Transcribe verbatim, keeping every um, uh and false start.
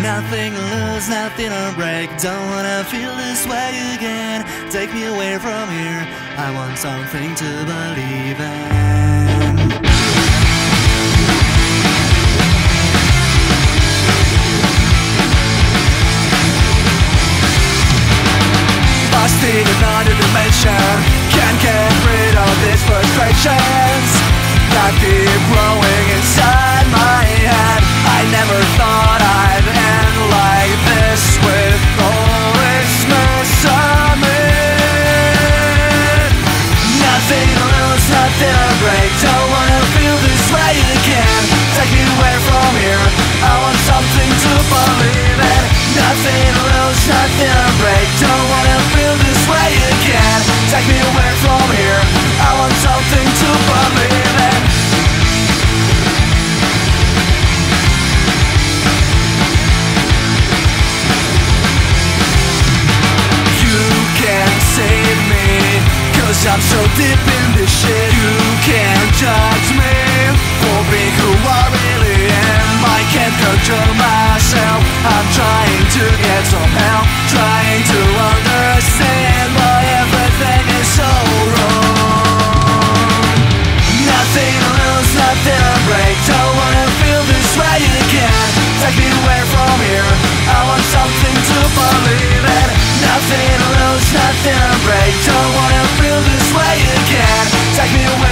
Nothing to lose, nothing to break. Don't wanna feel this way again. Take me away from here. I want something to believe in. Lost in another dimension, can't get rid of these frustrations that keep growing inside my head. I never thought I'd end like this, with always misunderstood. Nothing to lose, nothing to break. Don't wanna feel this way again. Take me away from here. I want something to believe in. Nothing to lose, nothing to break. Don't wanna feel again. Take me away from here. I want something to believe in. You can't save me, cause I'm so deep in this shit. You can't judge me for being who I really am. I can't control myself. I'm trying to get some help, trying to understand why everything is so wrong. Nothing to lose, nothing to break. Don't wanna feel this way again. Take me away from here. I want something to believe in. Nothing to lose, nothing to break. Don't wanna feel this way again. Take me away.